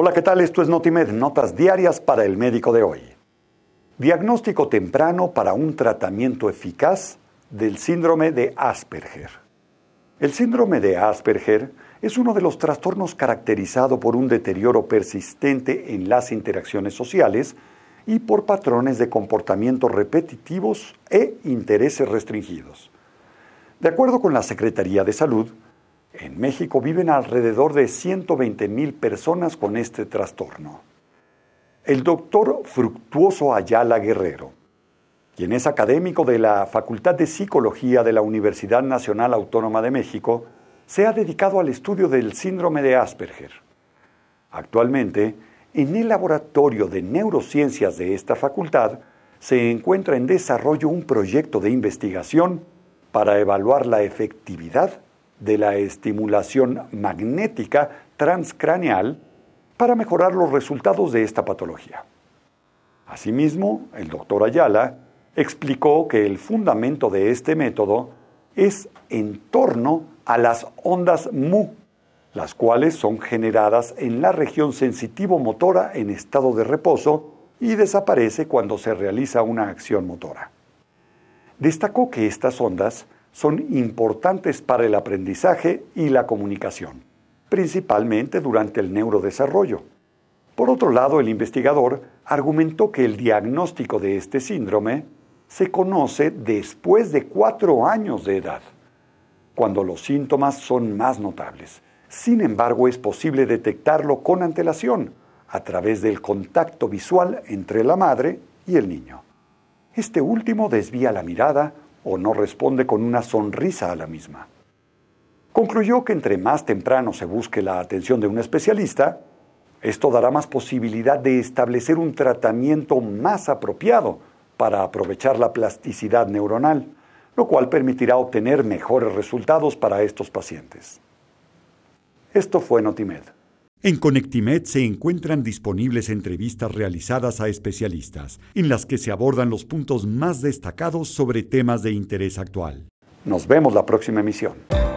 Hola, ¿qué tal? Esto es NotiMed, notas diarias para el médico de hoy. Diagnóstico temprano para un tratamiento eficaz del síndrome de Asperger. El síndrome de Asperger es uno de los trastornos caracterizado por un deterioro persistente en las interacciones sociales y por patrones de comportamiento repetitivos e intereses restringidos. De acuerdo con la Secretaría de Salud, en México viven alrededor de 120,000 personas con este trastorno. El doctor Fructuoso Ayala Guerrero, quien es académico de la Facultad de Psicología de la Universidad Nacional Autónoma de México, se ha dedicado al estudio del síndrome de Asperger. Actualmente, en el laboratorio de neurociencias de esta facultad, se encuentra en desarrollo un proyecto de investigación para evaluar la efectividad de la estimulación magnética transcraneal para mejorar los resultados de esta patología. Asimismo, el doctor Ayala explicó que el fundamento de este método es en torno a las ondas mu, las cuales son generadas en la región sensitivo-motora en estado de reposo y desaparece cuando se realiza una acción motora. Destacó que estas ondas son importantes para el aprendizaje y la comunicación, principalmente durante el neurodesarrollo. Por otro lado, el investigador argumentó que el diagnóstico de este síndrome se conoce después de 4 años de edad, cuando los síntomas son más notables. Sin embargo, es posible detectarlo con antelación, a través del contacto visual entre la madre y el niño. Este último desvía la mirada o no responde con una sonrisa a la misma. Concluyó que entre más temprano se busque la atención de un especialista, esto dará más posibilidad de establecer un tratamiento más apropiado para aprovechar la plasticidad neuronal, lo cual permitirá obtener mejores resultados para estos pacientes. Esto fue NotiMed. En Conectimed se encuentran disponibles entrevistas realizadas a especialistas, en las que se abordan los puntos más destacados sobre temas de interés actual. Nos vemos la próxima emisión.